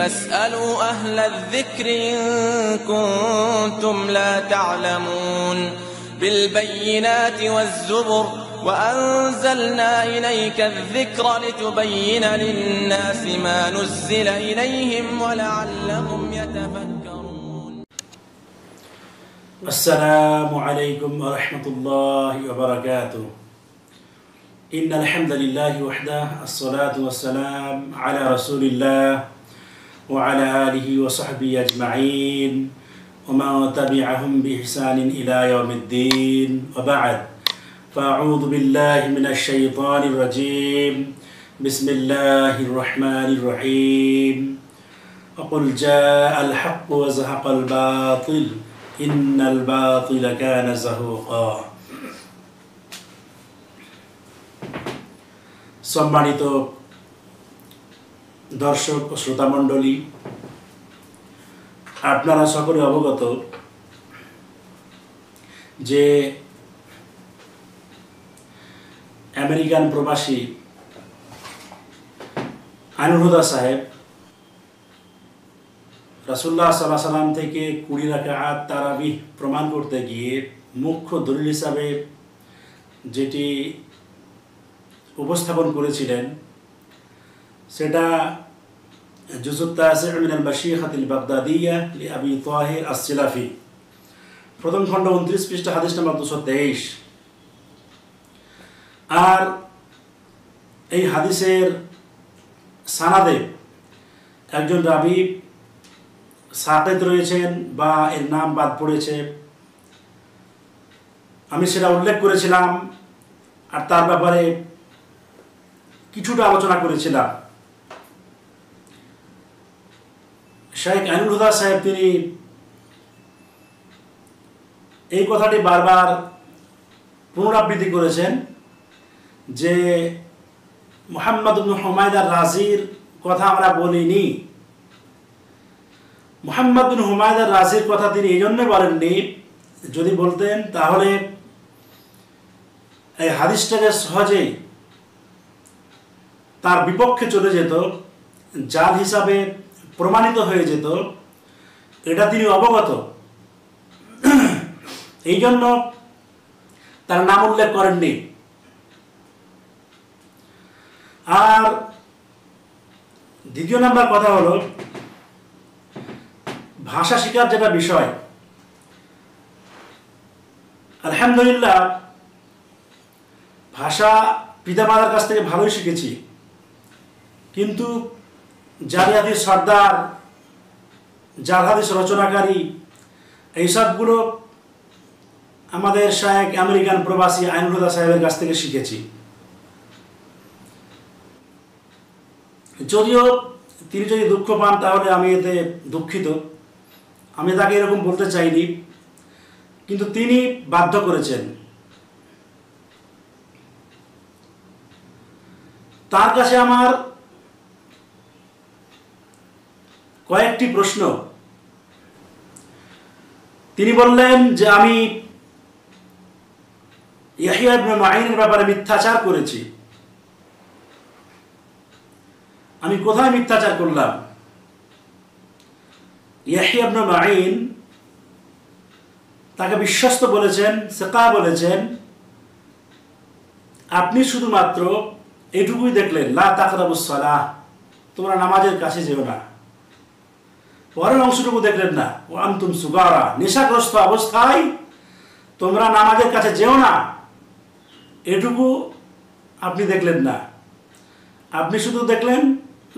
فاسألوا أهل الذكر إن كنتم لا تعلمون بالبينات والزبر وأنزلنا إليك الذكر لتبين للناس ما نزل إليهم ولعلهم يتفكرون. السلام عليكم ورحمة الله وبركاته. إن الحمد لله وحده الصلاة والسلام على رسول الله وعلى آله وصحبه أجمعين وما تبعهم بإحسان إلى يوم الدين وبعد فأعوذ بالله من الشيطان الرجيم بسم الله الرحمن الرحيم وقل جاء الحق وزهق الباطل إن الباطل كان زهوقا. সম্মানিত দর্শক ও শ্রোতা মণ্ডলী, আপনারা সকলে অবগত যে আমেরিকান প্রবাসী আইনুল হুদা সাহেব রাসূলুল্লাহ সাল্লাল্লাহু আলাইহি সাল্লাম থেকে 20 রাকাত তারাবিহ প্রমাণ করতে গিয়ে মুখ্য দলিল হিসাবে যেটি উপস্থাপন করেছিলেন সেটা জুজুত তাসির মিনাল মাশিখাতিল বাগদাদিয়া লি আবি তাহির আস-সিলাফি, প্রথম খণ্ড 29 পৃষ্ঠা, হাদিস নম্বর 223। আর এই হাদিসের সানাদে একজন রাবী সাকিত রয়েছেন বা এর নাম বাদ পড়েছে, আমি সেটা উল্লেখ করেছিলাম আর তার ব্যাপারে কিছুটা আলোচনা করেছিলাম। শাইখ আইনুল হুদা সাহেব তিনি এই কথাটি বারবার পুনরাবৃত্তি করেছেন যে মুহাম্মদ ইবনে হুমায়দ আর-রাজির কথা আমরা বলিনি। মুহাম্মদ ইবনে হুমায়দ আর-রাজির কথা তিনি এই জন্য বলেননি, যদি বলতেন তাহলে এই হাদিসটাকে সহজেই তার বিপক্ষে চলে যেত, জাল হিসাবে প্রমাণিত হয়ে যেত, এটা তিনি অবগত। এই জন্য তার নাম উল্লেখ করেননি। আর দ্বিতীয় নাম্বার কথা হলো ভাষা শিকার যেটা বিষয়, আলহামদুলিল্লাহ ভাষা পিতামাতার কাছ থেকে ভালোই শিখেছি, কিন্তু জারিয়াতি সর্দার, জার হাদিস রচনাকারী, এইসবগুলো আমাদের শায়েখ আমেরিকান প্রবাসী আইনুল হুদা সাহেবের কাছ থেকে শিখেছি। যদিও তিনি যদি দুঃখ পান তাহলে আমি এতে দুঃখিত, আমি তাকে এরকম বলতে চাইনি, কিন্তু তিনি বাধ্য করেছেন। তার কাছে আমার কয়েকটি প্রশ্ন। তিনি বললেন যে আমি ইয়াহইয়া ইবনে মাঈনের ব্যাপারে মিথ্যাচার করেছি। আমি কোথায় মিথ্যাচার করলাম? ইয়াহইয়া ইবনে মাঈন তাকে বিশ্বস্ত বলেছেন, সিকা বলেছেন, আপনি শুধুমাত্র এটুকুই দেখলেন, লা তাকরাবুস সালাহ, তোমরা নামাজের কাছে যেও না। পরের অংশটুকু দেখলেন না, ও আনতুম সুগারা, নেশাগ্রস্ত অবস্থায় তোমরা নামাজের কাছে যেও না, এটুকু আপনি দেখলেন না। আপনি শুধু দেখলেন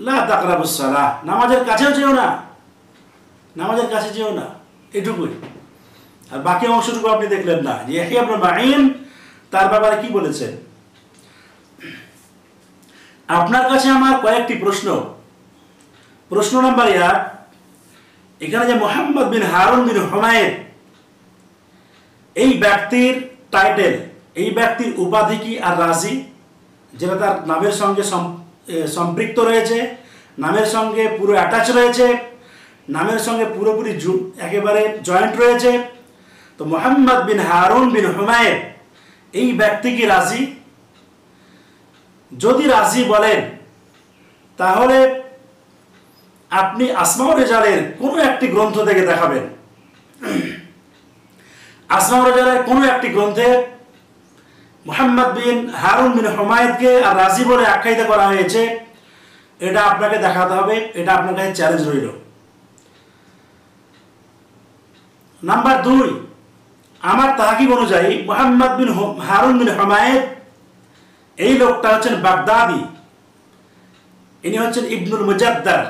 লা তাকরাবুস সালাহ, নামাজের কাছেও যেও না, নামাজের কাছে যেও না, এটুকুই। আর বাকি অংশটুকু আপনি দেখলেন না। ইয়াহইয়া ইবনে মাঈন তার ব্যাপারে কি বলেছেন? আপনার কাছে আমার কয়েকটি প্রশ্ন। প্রশ্ন নাম্বার ১, এখানে যে মুহাম্মদ বিন হারুন বিন হুমায়দ এই ব্যক্তির টাইটেল, এই ব্যক্তির উপাধি কি আর রাজি, যেটা তার নামের সঙ্গে সম্পৃক্ত রয়েছে, নামের সঙ্গে পুরো অ্যাটাচ রয়েছে, নামের সঙ্গে পুরোপুরি একেবারে জয়েন্ট রয়েছে, তো মুহাম্মদ বিন হারুন বিন হুমায়দ এই ব্যক্তি কি রাজি? যদি রাজি বলেন তাহলে আপনি আসমাউর রেজালের কোনো একটি গ্রন্থ থেকে দেখাবেন। আসমাউর রেজালের কোনো একটি গ্রন্থে মুহাম্মদ বিন হারুন বিন হুমায়দকে আর রাজি বলে আখ্যায়িত করা হয়েছে, এটা আপনাকে দেখাতে হবে, এটা আপনার কাছে চ্যালেঞ্জ রইল। নাম্বার 2, আমার তাহকিব অনুযায়ী মুহাম্মদ বিন হারুন বিন হুমায়দ এই লোকটা হচ্ছেন বাগদাদি, ইনি হচ্ছেন ইবনুল মুজাদ্দার,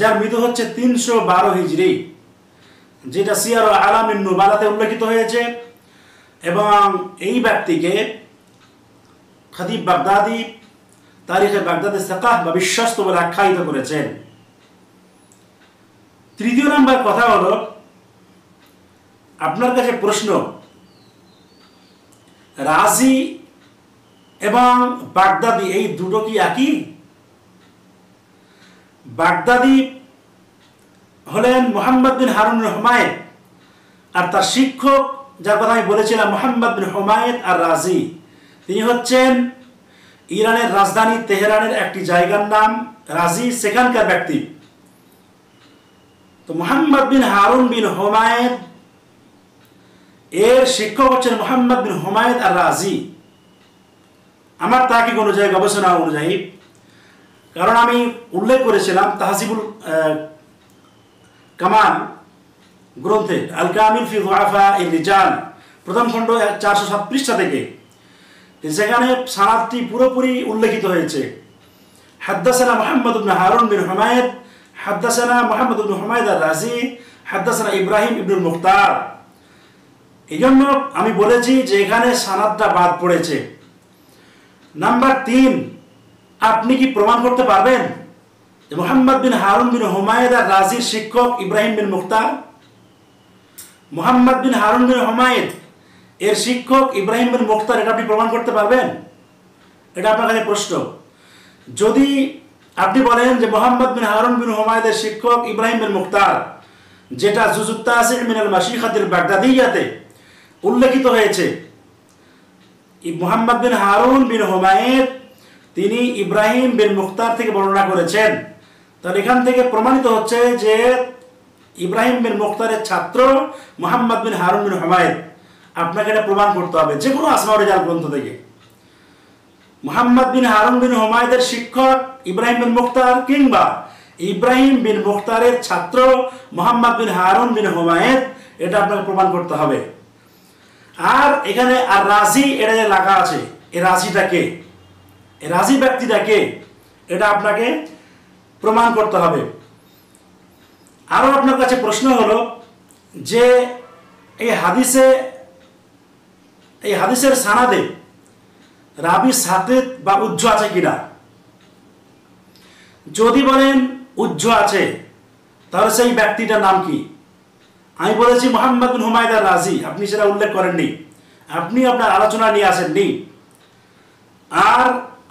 যার মৃত্যু হচ্ছে 312 হিজরি, যেটা সিয়ার আলামিন নুবালাতে উল্লেখিত হয়েছে। এবং এই ব্যক্তিকে খতিব বাগদাদি তারিখে বাগদাদের সাকাহ বা বিশ্বস্ত বলে আখ্যায়িত করেছেন। তৃতীয় নাম্বার কথা হলো, আপনার কাছে প্রশ্ন, রাজি এবং বাগদাদি এই দুটো কি একই? বাগদাদি হলেন মুহাম্মদ বিন হারুন হুমায়দ আর তার শিক্ষক, যার কথা আমি বলেছিলাম মুহাম্মদ বিন হুমায়দ আর রাজি, তিনি হচ্ছেন ইরানের রাজধানী তেহরানের একটি জায়গার নাম রাজি, সেখানকার ব্যক্তি। তো মুহাম্মদ বিন হারুন বিন হুমায়দ এর শিক্ষক হচ্ছেন মুহাম্মদ বিন হুমায়দ আর রাজি, আমার তাহকিক অনুযায়ী, গবেষণা অনুযায়ী। কারণ আমি উল্লেখ করেছিলাম তাহসিবুল কামাল গ্রন্থে আল কামিল ফি যুআফা আর-রিজাল প্রথম খণ্ড 407 পৃষ্ঠা থেকে, সেখানে সানাদটি পুরোপুরি উল্লেখিত হয়েছে। হাদাসানা মুহাম্মদ ইবনে হারুন বিন হুমায়দ, হাদাসানা মুহাম্মদ ইবনে হুমায়দ আর-রাজি, হাদাসানা ইব্রাহিম ইবনুল মুখতার। এইজন্য আমি বলেছি যে এখানে সানাদটা বাদ পড়েছে। নাম্বার 3, আপনি কি প্রমাণ করতে পারবেন যে মুহাম্মদ বিন হারুন বিন হুমায়দ আর রাজির শিক্ষক ইব্রাহিম বিন মুখতার? মুহাম্মদ বিন হারুন বিন হুমায়দ এর শিক্ষক ইব্রাহিম বিন মুখতার, এটা আপনি প্রমাণ করতে পারবেন? এটা আপনার কাছে প্রশ্ন। যদি আপনি বলেন যে মুহাম্মদ বিন হারুন বিন হুমায়দের শিক্ষক ইব্রাহিম বিন মুখতার, যেটা জুজুত্তাসির মিনাল মাশিখাতিল বাগদাদিয়াতে উল্লেখিত হয়েছে, মুহাম্মদ বিন হারুন বিন হুমায়দ তিনি ইব্রাহিম বিন মুখতার থেকে বর্ণনা করেছেন, তাহলে এখান থেকে প্রমাণিত হচ্ছে যে ইব্রাহিম বিন মুখতারের ছাত্র মুহাম্মদ বিন হারুন বিন হুমায়দ। আপনাকে এটা প্রমাণ করতে হবে যে কোনো আসমাউর রিজাল গ্রন্থ থেকে। মুহাম্মদ বিন হারুন বিন হুমায়দের শিক্ষক ইব্রাহিম বিন মুখতার কিংবা ইব্রাহিম বিন মুখতারের ছাত্র মুহাম্মদ বিন হারুন বিন হুমায়দ, এটা আপনাকে প্রমাণ করতে হবে। আর এখানে আর রাজি এটা যে লাগা আছে, এ রাজিটাকে, এ রাজি ব্যক্তিটাকে, এটা আপনাকে প্রমাণ করতে হবে। আরও আপনার কাছে প্রশ্ন হলো যে এই হাদিসের সানাদে রাবি সাকিত বা উজ্জ আছে কিনা? যদি বলেন উজ্জ আছে, তাহলে সেই ব্যক্তিটার নাম কি? আমি বলেছি মুহাম্মদ বিন হুমায়দ আর রাজি, আপনি সেটা উল্লেখ করেননি, আপনি আপনার আলোচনা নিয়ে আসেননি। আর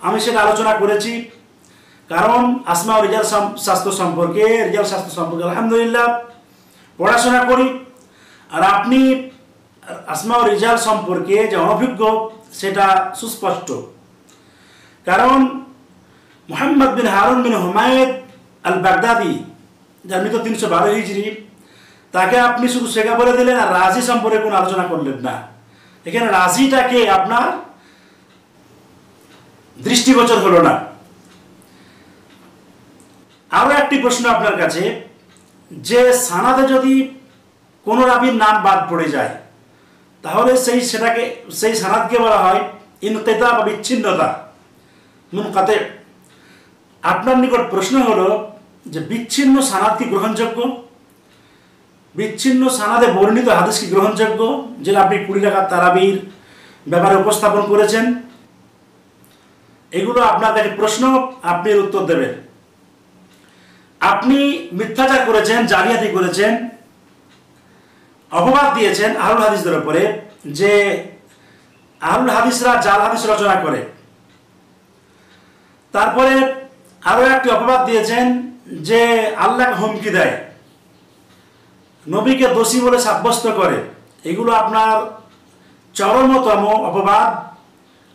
আমি সেটা আলোচনা করেছি, কারণ আসমা ও রিজাল শাস্ত্র সম্পর্কে, রিজাল শাস্ত্র সম্পর্কে আলহামদুলিল্লাহ পড়াশোনা করি। আর আপনি আসমা ও রিজাল সম্পর্কে যে অনভিজ্ঞ, সেটা সুস্পষ্ট। কারণ মুহাম্মদ বিন হারুন বিন হুমায়দ আল বাগদাদি, যার মৃত্যু 312 হিজরি, তাকে আপনি শুধু শেখা বলে দিলেন, আর রাজি সম্পর্কে কোনো আলোচনা করলেন না। এখানে রাজিটাকে আপনার দৃষ্টিগোচর হলো না। আরও একটি প্রশ্ন আপনার কাছে, যে সানাদে যদি কোনো রাবির নাম বাদ পড়ে যায়, তাহলে সেই সানাদকে বলা হয় ইনকিতা বা বিচ্ছিন্নতা, মুনকাতে। আপনার নিকট প্রশ্ন হলো যে বিচ্ছিন্ন সানাদ কি গ্রহণযোগ্য? বিচ্ছিন্ন সানাদে বর্ণিত হাদিস কি গ্রহণযোগ্য, যেটা আপনি 20 রাকাত তারাবির ব্যাপারে উপস্থাপন করেছেন? এগুলো আপনার কাছে প্রশ্ন, আপনি এর উত্তর দেবেন। আপনি মিথ্যাচার করেছেন, জালিয়াতি করেছেন, অপবাদ দিয়েছেন আহলুল হাদিসদের উপরে, যে আহলুল হাদিসরা জাল হাদিস রচনা করে। তারপরে আরও একটি অপবাদ দিয়েছেন যে আল্লাহকে হুমকি দেয়, নবীকে দোষী বলে সাব্যস্ত করে। এগুলো আপনার চরমতম অপবাদ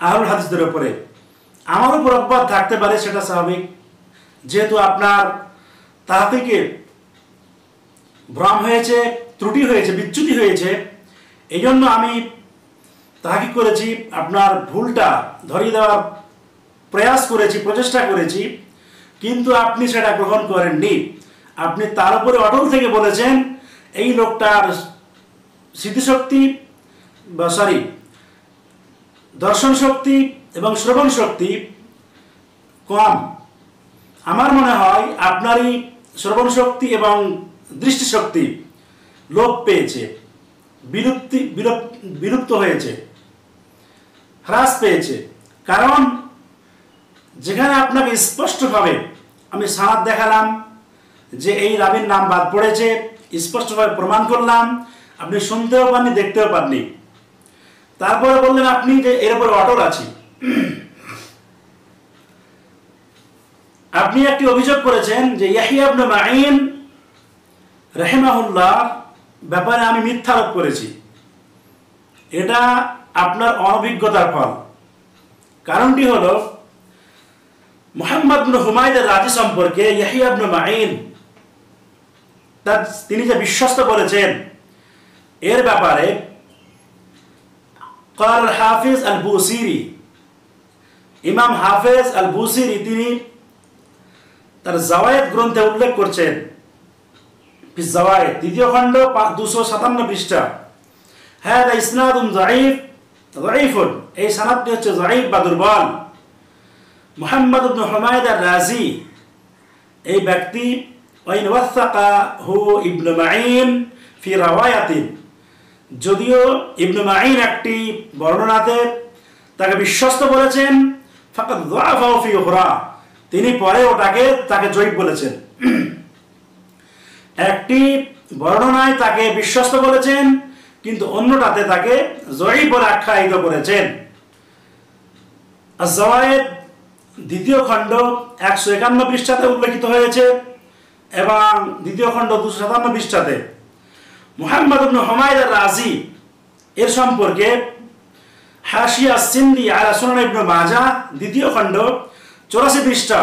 আহলুল হাদিসদের উপরে। আমার উপর অপবাদ থাকতে পারে, সেটা স্বাভাবিক, যেহেতু আপনার তা থেকে ভ্রম হয়েছে, ত্রুটি হয়েছে, বিচ্যুতি হয়েছে। এই জন্য আমি তাহাকে করেছি, আপনার ভুলটা ধরিয়ে দেওয়ার প্রয়াস করেছি, প্রচেষ্টা করেছি, কিন্তু আপনি সেটা গ্রহণ করেননি। আপনি তার উপরে অটল থেকে বলেছেন এই লোকটার স্মৃতিশক্তি বা দর্শন শক্তি এবং শ্রবণ শক্তি কম। আমার মনে হয় আপনারই শ্রবণ শক্তি এবং দৃষ্টিশক্তি লোপ পেয়েছে, বিলুপ্ত হয়েছে, হ্রাস পেয়েছে। কারণ যেখানে আপনাকে স্পষ্টভাবে আমি সানাত দেখালাম যে এই রাবীর নাম বাদ পড়েছে, স্পষ্টভাবে প্রমাণ করলাম, আপনি শুনতেও পাননি, দেখতেও পাননি। তারপরে বললেন আপনি যে এর উপরে অটল আছি। আপনি একটি অভিযোগ করেছেন যে ইয়াহইয়া ইবনে মাঈন রাহিমাহুল্লাহ ব্যাপারে আমি মিথ্যারোপ করেছি। এটা আপনার অনভিজ্ঞতার ফল। কারণটি হল মুহাম্মদ ইবনে হুমায়দ রাজি সম্পর্কে ইয়াহইয়া ইবনে মাঈন তিনি যে বিশ্বস্ত করেছেন এর ব্যাপারে قال হাফিজ আল বুসিরি, ইমাম হাফিজ আল বুসিরি তিনি তার জাওয়ায়েদ গ্রন্থে উল্লেখ করছেন, জাওয়ায়েদ দ্বিতীয় খণ্ড 257 পৃষ্ঠা, হাদা ইসনাদুন যায়ীফ যায়ীফুন, এই সনদটি হচ্ছে যায়ীফ বা দুর্বল। মুহাম্মদ ইবনে হুমায়দ আর-রাজি এই ব্যক্তি ওয়াইন ওয়াসাকাহু ইবনে মাঈন ফি রাওয়ায়াতিন, যদিও ইবনে মাঈন একটি বর্ণনাতে তাকে বিশ্বস্ত বলেছেন, ফাকাদ যাআফাহু ফি উখরা, তিনি পরে ওটাকে তাকে জয়ীফ বলেছেন। একটি বর্ণনায় তাকে বিশ্বস্ত বলেছেন কিন্তু অন্যটাতে তাকে জয়ীফ বলে আখ্যায়িত করেছেন। আয-যাওয়ায়েদ দ্বিতীয় খণ্ড 151 পৃষ্ঠাতে উল্লেখিত হয়েছে এবং দ্বিতীয় খণ্ড 257 পৃষ্ঠাতে। মুহাম্মদ ইবনে হুমায়দ আর-রাজি এর সম্পর্কে হাশিয়া সিন্দি আলা সুনান ইবনে মাজাহ দ্বিতীয় খণ্ড 84 পৃষ্ঠা,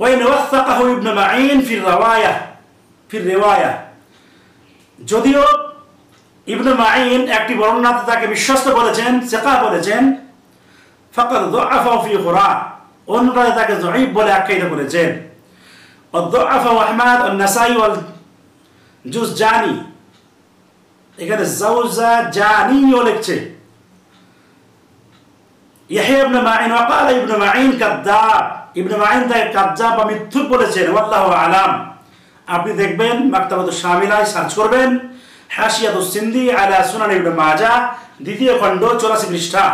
ওয়াইন ওয়াসাকাহু ইবনে মাঈন ফি রাওয়ায়াহ ফি রিওয়ায়াহ, যদিও ইবনে মাঈন একটি বর্ণনাতে তাকে বিশ্বস্ত বলেছেন, সিকা বলেছেন, ফাকাদ যাআফাহু ফি খুরা, অন্যরা তাকে যায়ীফ বলে আখ্যায়িত করেছেন। ওয়াযাআফাহু আহমদ আন-নাসাঈ ওয়াল জুজজানি, এখানে জাওজাজানিও লিখছে। ইয়াহইয়া ইবনে মাঈন ওয়াকাল ইবনে মাঈন কাযযাব, ইবনে মাঈন তাকে কাযযাব বা মিথ্যুক বলেছেন, ওয়াল্লাহু আলাম। আপনি দেখবেন মাকতাবাতুশ শামিলায় সার্চ করবেন, হাশিয়াতুস সিন্দি আলা সুনান ইবনে মাজাহ দ্বিতীয় খণ্ড 84 পৃষ্ঠা।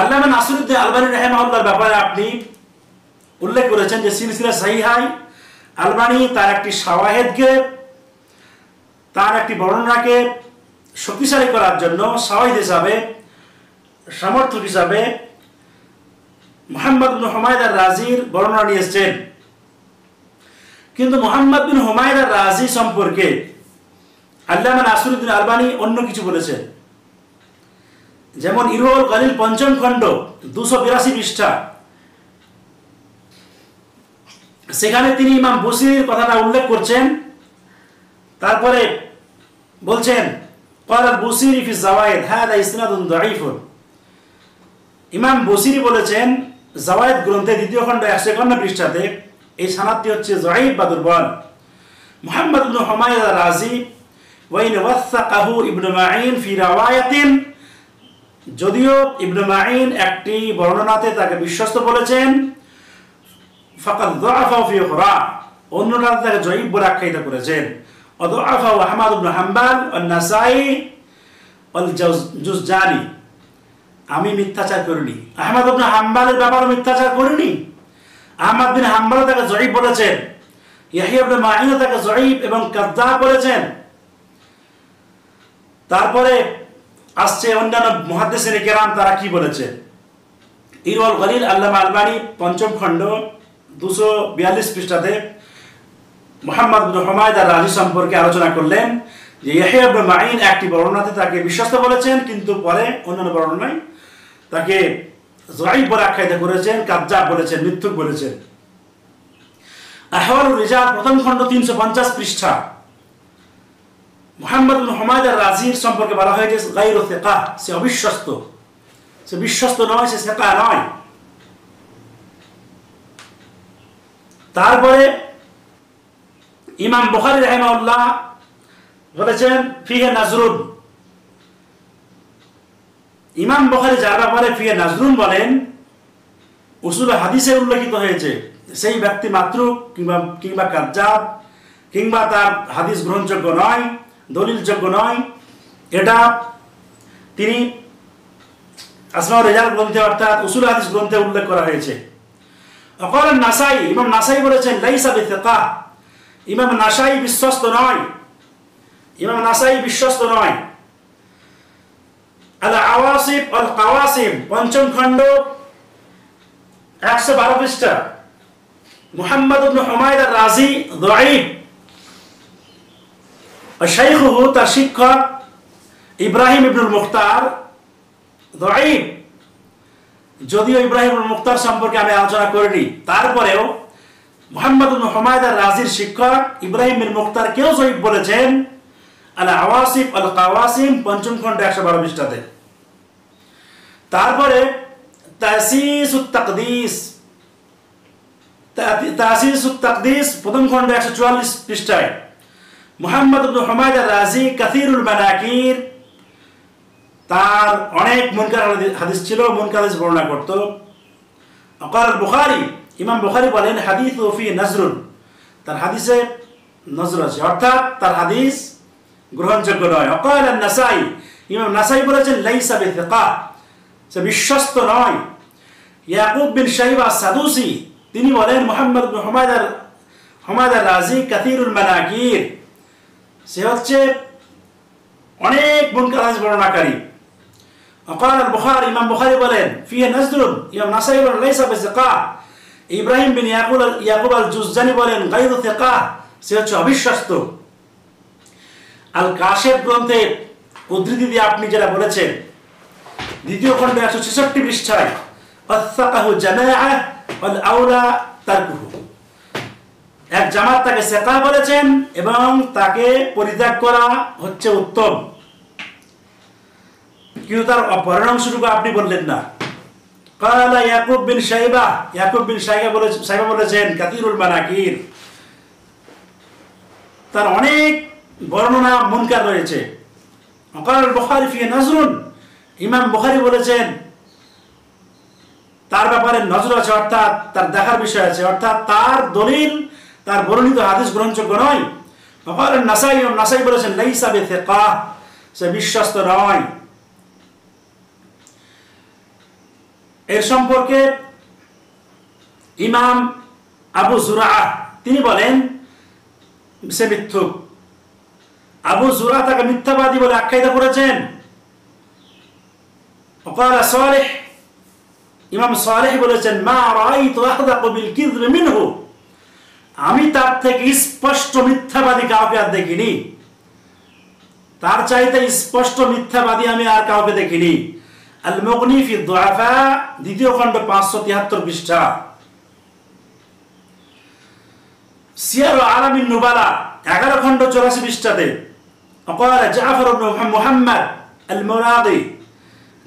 আল্লামা নাসিরুদ্দিন আলবানী রাহিমাহুল্লাহর ব্যাপারে আপনি উল্লেখ করেছেন যে সিলসিলা সাহিহায় আলবানী তার একটি শাওয়াহেদকে, তার একটি বর্ণনাকে শক্তিশালী করার জন্য শাওয়াহেদ হিসাবে, সমর্থক হিসাবে মুহাম্মদ ইবনে হুমায়দ আর-রাজির বর্ণনা নিয়ে এসেছেন। কিন্তু মুহাম্মদ ইবনে হুমায়দ আর-রাজি সম্পর্কে আল্লামা নাসিরুদ্দিন আলবানী অন্য কিছু বলেছেন, যেমন ইরওয়াউল গালিল পঞ্চম খণ্ড 282 পৃষ্ঠা, সেখানে তিনি ইমাম বুসিরির কথাটা উল্লেখ করছেন। তারপরে বলছেন ক্বালাল বুসিরি ফি যাওয়ায়েদ হাদা ইসনাদুন যায়ীফুন, ইমাম বুসিরি বলেছেন যাওয়ায়েদ গ্রন্থে দ্বিতীয় খণ্ড 151 পৃষ্ঠাতে এই সনদটি হচ্ছে যায়ীফ বা দুর্বল। মুহাম্মদ ইবনে হুমায়দ আর-রাজি ওয়াইন ওয়াসাকাহু ইবনে মাঈন ফি রাওয়ায়াতিন, যদিও ইবনে মাঈন একটি বর্ণনাতে তাকে বিশ্বস্ত বলেছেন, ফাকাদ যাআফাহু ফি খুরা, অন্যরা তাকে যায়ীফ বলে আখ্যায়িত করেছেন। ওয়াযাআফাহু আহমদ ইবনে হাম্বল ওয়ান-নাসাঈ ওয়াল-জুজজানি, আমি মিথ্যাচার করিনি, আহমদ ইবনে হাম্বলের ব্যাপারে মিথ্যাচার করিনি, আহমদ ইবনে হাম্বল তাকে যায়ীফ বলেছেন, ইয়াহইয়া ইবনে মাঈন তাকে যায়ীফ এবং কাযযাব বলেছেন। তারপরে আসছে অন্যান্য মুহাদ্দিসিনে কিরাম তারা কি বলেছেন। ইরওয়াল গালিল আল্লামা আলবানী পঞ্চম খণ্ড 242 পৃষ্ঠাতে মুহাম্মদ ইবনে হুমায়দ আর-রাজি সম্পর্কে আলোচনা করলেন যে ইয়াহইয়া ইবনে মাঈন একটি বর্ণনাতে তাকে বিশ্বস্ত বলেছেন কিন্তু পরে অন্যান্য বর্ণনায় তাকে যায়ীফ বলে আখ্যায়িত করেছেন, কাযযাব বলেছেন, মিথ্যুক বলেছেন। আহওয়ালুর রিজাল প্রথম খণ্ড 350 পৃষ্ঠা মুহাম্মদ ইবনে হুমায়দ আর-রাজির সম্পর্কে বলা হয়েছে গায়রু সিকা, সে অবিশ্বস্ত, সে বিশ্বস্ত নয়, সে সিকা নয়। তারপরে ইমাম বুখারী রাহিমাহুল্লাহ বলেছেন ফিহি নাজরুন, ইমাম বুখারী যার ব্যাপারে ফিহি নাজরুন বলেন উসুল হাদিসে উল্লেখিত হয়েছে সেই ব্যক্তি মাতরুক কিংবা কাজ্জাব কিংবা তার হাদিস গ্রহণযোগ্য নয়, দলিলযোগ্য নয়। এটা তিনি আসমাউর রিজাল গ্রন্থে অর্থাৎ উসুল হাদিস গ্রন্থে উল্লেখ করা হয়েছে। অকল নাসাই, ইমাম নাসাই বলেছেন লাইসা বিসিকা, ইমাম নাসাই বিশ্বস্ত নয়, ইমাম নাসাই বিশ্বস্ত নয়। আল আওয়াসিফ আল কাওয়াসিম পঞ্চম খণ্ড 112 পৃষ্ঠা মুহাম্মদ ইবনে হুমায়দ আর-রাজি যঈফ। শাইখুহু, তার শিক্ষক ইব্রাহিম ইবনুল মুখতার যঈফ, যদিও ইব্রাহিম ইবনুল মুখতার সম্পর্কে আমি আলোচনা করিনি। তারপরেও মুহাম্মদ ইবনে হুমায়দ আর-রাজির শিক্ষক ইব্রাহিম ইবনুল মুখতার কেউ যঈফ বলেছেন আল আওয়াসিফ আল কাওয়াসিম পঞ্চম খণ্ড 112 পৃষ্ঠাতে। তারপরে তাসিসুত তাকদিস, তাসিসুত তাকদিস প্রথম খণ্ড 144 পৃষ্ঠায় মুহাম্মদ ইবনে হুমায়দ আর-রাজি কাসীরুল মানাকির, তার অনেক মুনকার হাদিস ছিল, মুনকার হাদিস বর্ণনা করত। আকাল বুখারী, ইমাম বুখারী বলেন হাদিসু ফি নাজরুন, তার হাদিসে নজর আছে, অর্থাৎ তার হাদিস গ্রহণযোগ্য নয়। আকাল আন-নাসাই, ইমাম নাসাই বলেছেন লাইসা বিসিকা, সে বিশ্বস্ত নয়। ইয়াকুব বিন শাইবা সাদুসি তিনি বলেন মুহাম্মদ ইবনে হুমায়দ আর-রাজি কাসীরুল মানাকির, সে হচ্ছে অনেক মুনকার হাদিস বর্ণনাকারী। আকাল বুখারী, ইমাম বুখারী বলেন ফিহি নাজরুন, ইমাম নাসাই বলেন লাইসা বিসিকা। ইব্রাহিম বিন ইয়াকুব আল-জুজজানি বলেন গায়রু সিকা, সে হচ্ছে অবিশ্বস্ত। আল কাশিফ গ্রন্থে উদ্ধৃতি দিয়ে আপনি যেটা বলেছেন দ্বিতীয় খণ্ড 166 পৃষ্ঠায় আস-সাকাহু জামাআহ ওয়াল আওলা তারকুহু, এক জামাত তাকে সিকা বলেছেন এবং তাকে পরিত্যাগ করা হচ্ছে উত্তম, কিন্তু তার অপর অংশটুকু আপনি বললেন না। ক্বালা ইয়াকুব বিন শাইবা, ইয়াকুব বিন শাইবা বলেছেন কাসীরুল মানাকির, তার অনেক বর্ণনা মুনকার রয়েছে। ক্বাল বুখারী ফি নাজরুন, ইমাম বুখারী বলেছেন তার ব্যাপারে নজর আছে, অর্থাৎ তার দেখার বিষয় আছে, অর্থাৎ তার দলিল, তার বর্ণিত হাদিস গ্রহণযোগ্য নয়। আবার নাসাই, ইমাম নাসাই বলেছেন লাইসা বিসিকা, সে বিশ্বস্ত নয়। এর সম্পর্কে ইমাম আবু যুরাআ তিনি বলেন সে মিথ্যুক। আবু যুরাআ তাকে মিথ্যাবাদী বলে আখ্যায়িত করেছেন। وقال صالح امام صالح বলেছেন ما رايت احدق بالكذب منه, আমি তার থেকে স্পষ্ট মিথ্যাবাদী কাউকে আর দেখিনি, তার চাইতে স্পষ্ট মিথ্যাবাদী আমি আর কাউকে দেখিনি। المغني في الضعفاء দ্বিতীয় খণ্ড 573 পৃষ্ঠা। سير عالم النبلاء 11 খণ্ড 84 পৃষ্ঠাতে وقال جعفر بن محمد المراضي,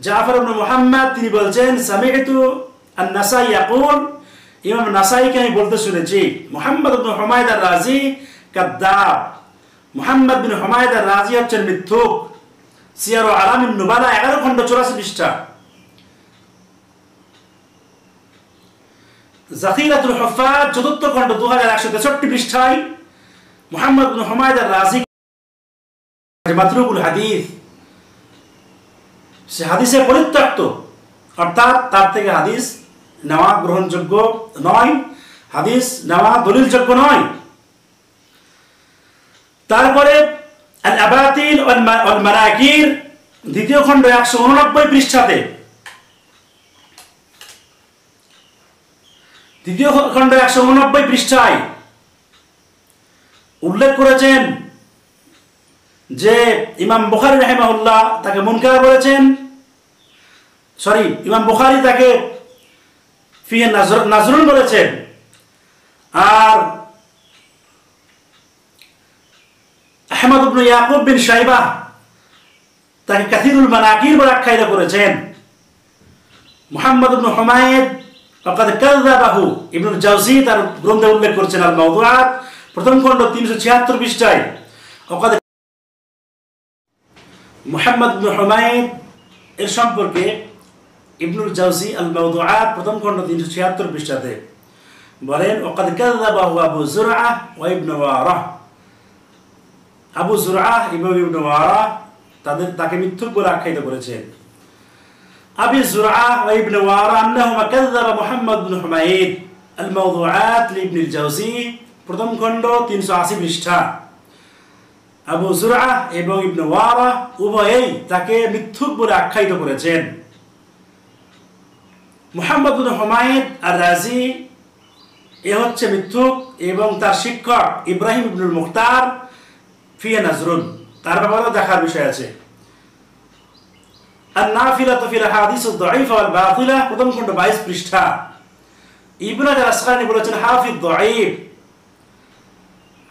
জাফর ইবনে মুহাম্মদ তিনি বলছেন সামি'তু আন-নাসাই ইয়াকুল, ইমাম নাসাইকে আমি বলতে শুনেছি মুহাম্মদ ইবনে হুমায়দ আর-রাজি কাদ্দাব, মুহাম্মদ ইবনে হুমায়দ আর-রাজি হচ্ছেন মিথ্যুক। সিয়ারু আলামিন নুবালা 11 খণ্ড 84 পৃষ্ঠা। যাখিরাতুল হুফাজ চতুর্থ খণ্ড 2163 পৃষ্ঠায় মুহাম্মদ ইবনে হুমায়দ আর-রাজি মাতরুকুল হাদিস, সে হাদিসে পরিত্যক্ত, অর্থাৎ তার থেকে হাদিস নেওয়া গ্রহণযোগ্য নয়, হাদিস নেওয়া দলিলযোগ্য নয়। তারপরে আল আবাতিল ওয়াল মানাকির দ্বিতীয় খণ্ড 189 পৃষ্ঠাতে, দ্বিতীয় খণ্ড 189 পৃষ্ঠায় উল্লেখ করেছেন যে ইমাম বুখারী রাহিমাহুল্লাহ তাকে মুনকার বলেছেন, সরি ইমাম বুখারী তাকে ফিহি নাজরুন বলেছেন। আর আহমদ ইবনে ইয়াকুব বিন শাইবা তাকে কাসিরুল মানাকির বলে আখ্যায়িত করেছেন। মুহাম্মদ ইবনে হুমায়দ ফাকাদ কাযাবাহু ইবনুল জাওজি তার গ্রন্থে উল্লেখ করেছেন আল মাওদুআত প্রথম খণ্ড ৩৭৬ পৃষ্ঠায়। মুহাম্মদ ইবনে হুমায়দ এর সম্পর্কে ইবনুল জাওজি আল মাওদুআত প্রথম খণ্ড ৩৭৬ পৃষ্ঠাতে বলেন, ওয়াকাদ কাযাবাহু আবু যুরআহ ওয়া ইবনু ওয়ারাহ, আবু যুরআহ এবং ইবনু ওয়ারাহ তাদের তাকে মিথ্যুক বলে আখ্যায়িত করেছেন। আবু যুরআহ ওয়া ইবনু ওয়ারাহ আনহুমা কাযাবা মুহাম্মদ ইবনে হুমায়দ আল মাওদুআত লি ইবনুল জাওজি প্রথম খণ্ড ৩৮০ পৃষ্ঠা। আবু যুরআহ এবং ইবনু ওয়ারাহ উভয়েই তাকে মিথ্যুক বলে আখ্যায়িত করেছেন। মুহাম্মদ ইবনে হুমায়দ আর রাজি এ হচ্ছে মিথ্যুক এবং তার শিক্ষক ইব্রাহিম ইবনুল মুখতার ফিয়ে নাজরুন, তার ব্যাপারেও দেখার বিষয় আছে। আন-নাফিলাতু ফিল হাদিসুদ দাঈফ ওয়াল বাতিলা প্রথম খণ্ড ২২ পৃষ্ঠা। ইবনে আল-আসকানি বলেছেন হাফিজ দাঈফ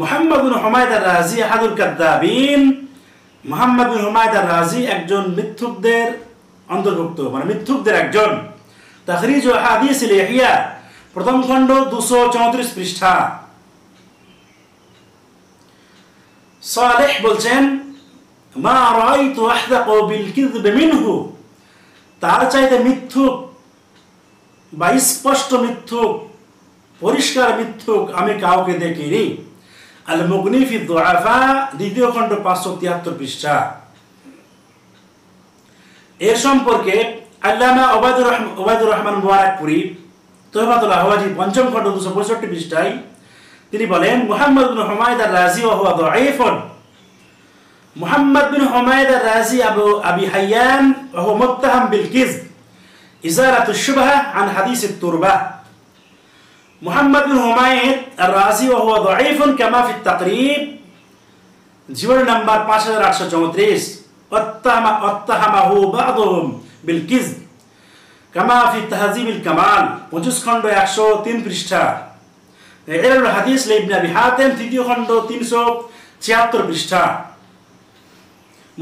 মুহাম্মদ ইবনে হুমায়দ আর-রাজি আহাদুল কাযযাবিন, মুহাম্মদ ইবনে হুমায়দ আর-রাজি একজন মিথ্যুকদের অন্তর্ভুক্ত, মানে মিথ্যুকদের একজন। তাখরিজু হাদিস ইহইয়া প্রথম খণ্ড ২৩৪ পৃষ্ঠা। সালেহ বলছেন মা রাআইতু আহদাক বিল কিযব মিনহু, তার চাইতে মিথ্যুক বা স্পষ্ট মিথ্যুক, পরিষ্কার মিথ্যুক আমি কাউকে দেখিনি। আল মুগনি ফি দুআফা দ্বিতীয় খণ্ড ৫৭৩ পৃষ্ঠা। এর সম্পর্কে আল্লামা ওবায়দুর রহমান মুবারকপুরী তওবাতুল আহওয়াজি পঞ্চম খণ্ড ২৬৫ পৃষ্ঠায় তিনি বলেন, মুহাম্মদ ইবনে হুমায়দ আর-রাজি ওয়া হুয়া দাঈফুন, মুহাম্মদ ইবনে হুমায়দ আর-রাজি আবু আবি হাইয়ান ওয়া হুয়া মুত্তাহাম বিল কিযব ইজারাতু শুবহা আন হাদিস আত-তুরবাহ। মুহাম্মদ ইবনে হুমায়দ আর-রাজি ওয়া হুয়া দাঈফুন কামা ফি আত-তাকরিব জীবন নম্বর ৫৮৩৪। ওয়াত্তাহামাহু বা'দুহুম বিল কিযব কামা ফি তাহযীবিল কামাল ২৫ খণ্ড ১০৩ পৃষ্ঠা। ইলমুল হাদিস লি ইবনে আবি হাতিম তৃতীয় খণ্ড ৩৭৬ পৃষ্ঠা।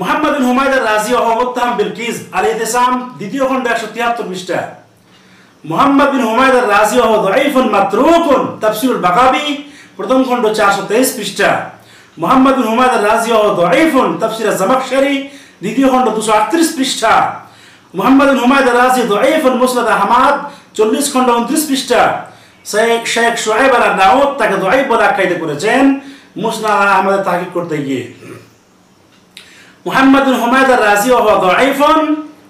মুহাম্মদ ইবনে হুমায়দ আর-রাজি ওয়া হুয়া মুত্তাহাম বিল কিযব আল-ইতিসাম দ্বিতীয় খণ্ড ১৭৩ পৃষ্ঠা। মুহাম্মদ ইবনে হুমায়দ আর-রাজি ওয়া হুয়া দাঈফুন মাতরুকুন তাফসীরুল বাগাবী প্রথম খণ্ড ৪২৩ পৃষ্ঠা। মুহাম্মদ ইবনে হুমায়দ আর-রাজি ওয়া হুয়া দাঈফুন তাফসীর আয-যামাখশরী দ্বিতীয় খণ্ড ২৩৮ পৃষ্ঠা। মুহাম্মদ ইবনে হুমায়দ আর-রাজি দাঈফুন মুসনাদ আহমদ ৪০ খণ্ড ২৯ পৃষ্ঠা। শেখ শুআয়ব আন-নাউত তাকে দাঈফ বলে আখ্যায়িত করেছেন মুসনাদ আহমদের তাহকিক করতে গিয়ে। মুহাম্মদ ইবনে হুমায়দ আর-রাজি ওয়া হুয়া দাঈফুন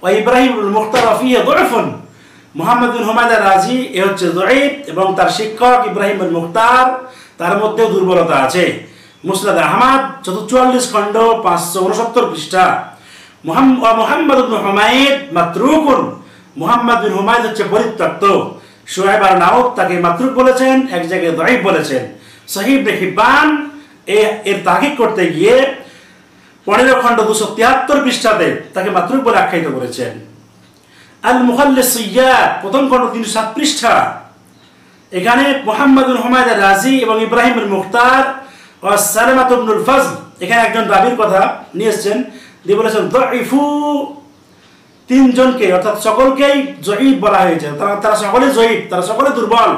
ওয়া ইব্রাহিম আল-মুখতার ফীহি দাঈফুন। মুহাম্মদ ইবনে হুমায়দ আর-রাজি এ হচ্ছে দাঈফ এবং তার শিক্ষক ইব্রাহিম আল-মুখতার তার মধ্যেও দুর্বলতা আছে। মুসনাদ আহমদ ৪৪ খণ্ড ৫৬৯ পৃষ্ঠা। মুহাম্মদ ইবনে হুমায়দ মাতরুকুন, মুহাম্মদ ইবনে হুমায়দ হচ্ছে পরিত্যক্ত। শুআয়ব আন-নাউত তাকে মাতরুক বলেছেন, এক জায়গায় দাঈফ বলেছেন। সহিহ ইবনে হিব্বান এর তাহকিক করতে গিয়ে ১৫ খণ্ড ২৭৩ পৃষ্ঠাতে তাকে মাতরুক বলে আখ্যায়িত করেছেন। আল মুখাল্লিসিয়াত প্রথম খণ্ড ৩০৭ পৃষ্ঠা। এখানে মুহাম্মদ ইবনে হুমায়দ আর-রাজি এবং ইব্রাহিম আল-মুখতার ও সালামাত ইবনুল ফজল এখানে একজন রাবীর কথা নিয়েছেন। তিনি বলেছেন দাঈফু, তিনজনকে অর্থাৎ সকলকেই যঈব বলা হয়েছে, তারা সকলে যঈব, তারা সকলে দুর্বল।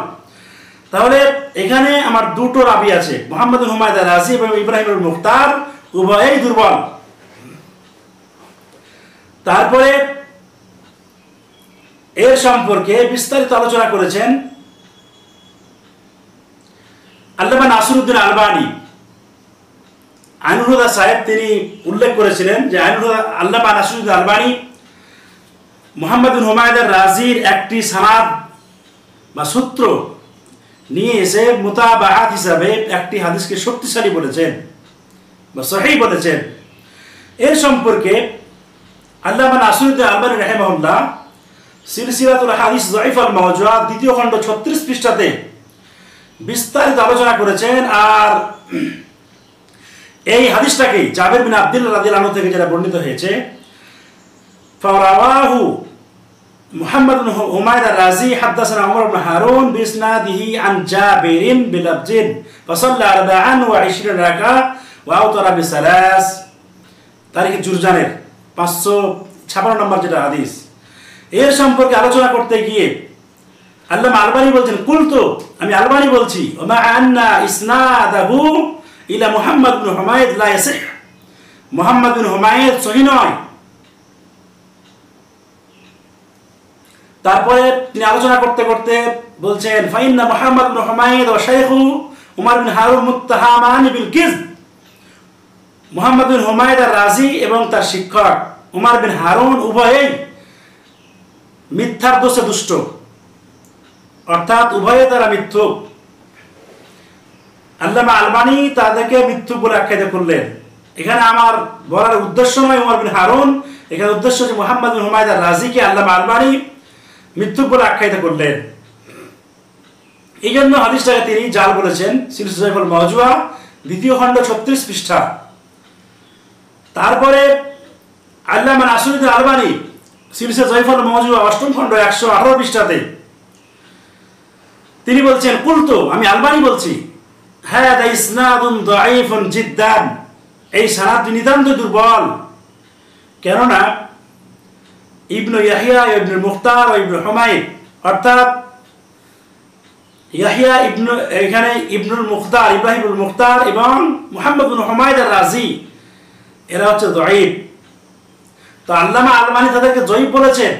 তাহলে এখানে আমার দুটো রাবী আছে, মুহাম্মদ ইবনে হুমায়দ আর-রাজি এবং ইব্রাহিম আল-মুখতার উভয়েই দুর্বল। তারপরে এর সম্পর্কে বিস্তারিত আলোচনা করেছেন আল্লামা নাসিরুদ্দিন আলবানী। আইনুল হুদা সাহেব তিনি উল্লেখ করেছিলেন যে আল্লামা নাসিরুদ্দিন আলবানী মুহাম্মদ ইবনে হুমায়দ আর-রাজির একটি সনদ বা সূত্র নিয়ে এসে মুতাবাআত হিসাবে একটি হাদিসকে শক্তিশালী বলেছেন, বা সহি বলেছেন। এর সম্পর্কে আল্লামা নাসিরুদ্দিন আলবানী রাহিমাহুল্লাহ সিলসিলাতুল হাদিস যায়িফুল মাওযুআত দ্বিতীয় খণ্ড 36 পৃষ্ঠাতে বিস্তারিত আলোচনা করেছেন। আর এই হাদিসটাকে জাবের বিন আব্দুল্লাহ রাদিয়াল্লাহু আনহু থেকে যারা বর্ণিত হয়েছে, ফারাওয়াহু মুহাম্মদ ইবনে উমাইরা রাজি হাদাসানা উমর ইবনে হারুন বিসনাদিহি আন জাবিরিন বিলবজিন ফাসাল্লা 24 রাকাত ওয়া আওতারা বিসালাস। তারিখ জুরজানের 556 নম্বর যেটা হাদিস, এর সম্পর্কে আলোচনা করতে গিয়ে আল্লামা আলবানী বলছেন, কুলতু, আমি আলবানী বলছি, ওমা আন্না ইসনাদাহু ইলা মুহাম্মদ ইবনে হুমায়দ লা ইয়াসিহ, মুহাম্মদ ইবনে হুমায়দ সহি নয়। তারপরে তিনি আলোচনা করতে করতে বলছেন, ফাইন্না মুহাম্মদ ইবনে হুমায়দ ওয়া শাইখু উমর ইবনে হারুন মুত্তাহামান বিল কিযব। মুহাম্মদ ইবনে হুমায়দ রাজি এবং তার শিক্ষক উমর ইবনে হারুন উভয়েই মিথ্যার দোষে দুষ্ট, অর্থাৎ উভয়ে তারা মিথ্যুক। আল্লামা আলবানী তাদেরকে মিথ্যুক বলে আখ্যায়িত করলেন। এখানে আমার বলার উদ্দেশ্য নয় উমর বিন হারুন, এখানে উদ্দেশ্য যে মুহাম্মদ বিন হুমায়দ রাজিকে আল্লামা আলবানী মিথ্যুক বলে আখ্যায়িত করলেন। এই জন্য হাদিসটাকে তিনি জাল বলেছেন, সিলসিলাতুল মাওযুআ দ্বিতীয় খণ্ড 36 পৃষ্ঠা। তারপরে আল্লামা নাসিরুদ্দিন আলবানী সিলসিলা যায়িফুল মাওযুআ অষ্টম খণ্ড 118 পৃষ্ঠাতে তিনি বলছেন, কুলতু, আমি আলবানী বলছি, হাদা ইসনাদুন দাঈফুন জিদ্দান, এই সনদ নিতান্ত দুর্বল। কেননা ইবনু ইয়াহইয়া ইবনুল মুখতার ইবনু হুমায়দ, অর্থাৎ ইয়াহইয়া ইবনু, এখানে ইবনুল মুখতার, ইব্রাহিমুল মুখতার এবং মুহাম্মদ ইবনে হুমায়দ আর-রাজি, এরা হচ্ছে দাঈফ। তো আল্লামা আলবানী তাদেরকে জয়ীব বলেছেন।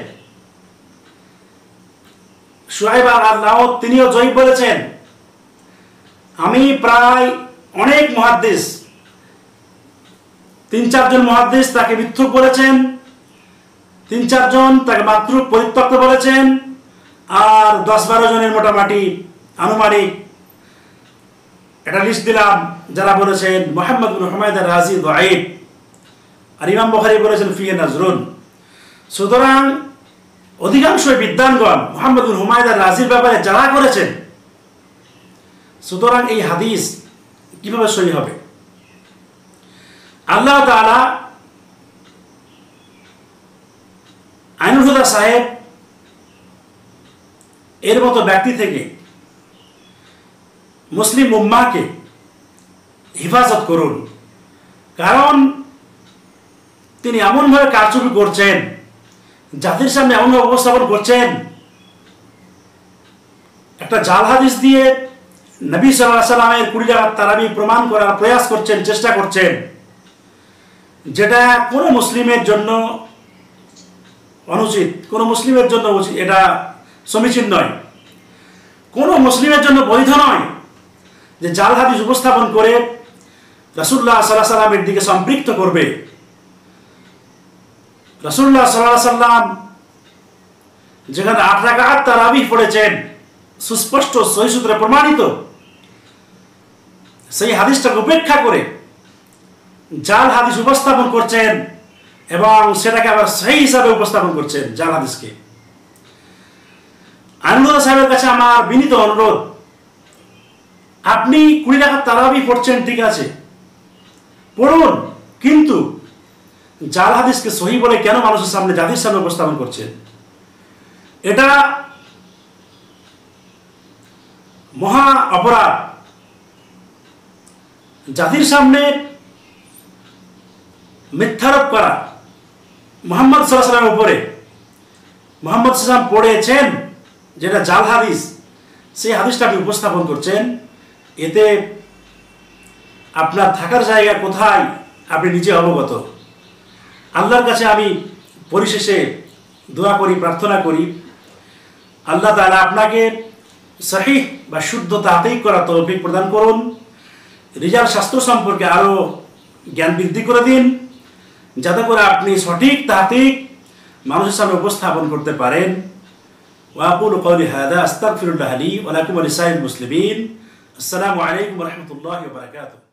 শুআয়ব আল-নাওদ তিনিও জয়ীব বলেছেন। আমি প্রায় অনেক মুহাদ্দিস, 3-4 জন মুহাদ্দিস তাকে মিথ্যুক বলেছেন, 3-4 জন তাকে মাতরুক পরিত্যক্ত বলেছেন, আর 10-12 জনের মোটামুটি আনুমানিক একটা লিস্ট দিলাম যারা বলেছেন মুহাম্মদ ইবনে হুমায়দ আর-রাজি দাঈফ। আর ইমাম বুখারী বলেছেন ফিয়ে নাজরুন। সুতরাং অধিকাংশ বিদ্বানগণ মুহাম্মদ ইবনে হুমায়দ আর-রাজির ব্যাপারে যারা করেছেন, সুতরাং এই হাদিস কিভাবে সহি হবে? আল্লাহ তাআলা আইনুল হুদা সাহেব এর মতো ব্যক্তি থেকে মুসলিম উম্মাহকে হেফাজত করুন। কারণ তিনি এমনভাবে কারচুপি করছেন, জাতির সামনে এমনভাবে উপস্থাপন করছেন, একটা জাল হাদিস দিয়ে নবী সাল্লাল্লাহু আলাইহি সাল্লামের 20 রাকাত তারাবি প্রমাণ করার প্রয়াস করছেন, চেষ্টা করছেন, যেটা কোনো মুসলিমের জন্য অনুচিত, কোনো মুসলিমের জন্য উচিত, এটা সমীচীন নয়, কোনো মুসলিমের জন্য বৈধ নয় যে জাল হাদিস উপস্থাপন করে রাসূলুল্লাহ সাল্লাল্লাহু আলাইহি সাল্লামের দিকে সম্পৃক্ত করবে। রাসূলুল্লাহ সাল্লাল্লাহু আলাইহি সাল্লাম যেখানে 8 রাকাত তারাবিহ পড়েছেন, সুস্পষ্ট সহিহ সূত্রে প্রমাণিত, সেই হাদিসটাকে উপেক্ষা করে জাল হাদিস উপস্থাপন করছেন এবং সেটাকে আবার সহিহ হিসাবে উপস্থাপন করছেন জাল হাদিসকে। আনন্দ সাহেবের কাছে আমার বিনীত অনুরোধ, আপনি 20 রাকাত তারাবিহ পড়ছেন, ঠিক আছে, পড়ুন, কিন্তু জাল হাদিসকে সহিহ বলে কেন মানুষের সামনে, জাতির সামনে উপস্থাপন করছেন? এটা মহা অপরাধ। জাতির সামনে মিথ্যারোপ করা মুহাম্মদ সাল্লাল্লাহু আলাইহি ওয়াসাল্লামের উপরে, মুহাম্মদ সাল্লাল্লাহু আলাইহি ওয়াসাল্লাম পড়েছেন যেটা জাল হাদিস, সেই হাদিসটা আপনি উপস্থাপন করছেন, এতে আপনার থাকার জায়গা কোথায় আপনি নিজে অবগত। আল্লাহর কাছে আমি পরিশেষে দোয়া করি, প্রার্থনা করি, আল্লাহ তাআলা আপনাকে সহিহ বা শুদ্ধ তাহকিক করার তৌফিক প্রদান করুন, রিজাল শাস্ত্র সম্পর্কে আরও জ্ঞান বৃদ্ধি করে দিন, যাতে করে আপনি সঠিক তাহকিক মানুষের সামনে উপস্থাপন করতে পারেন। ওয়াকুলু কওলি হাযা আস্তাগফিরুল্লাহ লি ওয়া লাকুম ওয়া লিসাইরিল মুসলিমিন। আসসালামু আলাইকুম ওয়া রাহমাতুল্লাহি ওয়া বারাকাতুহু।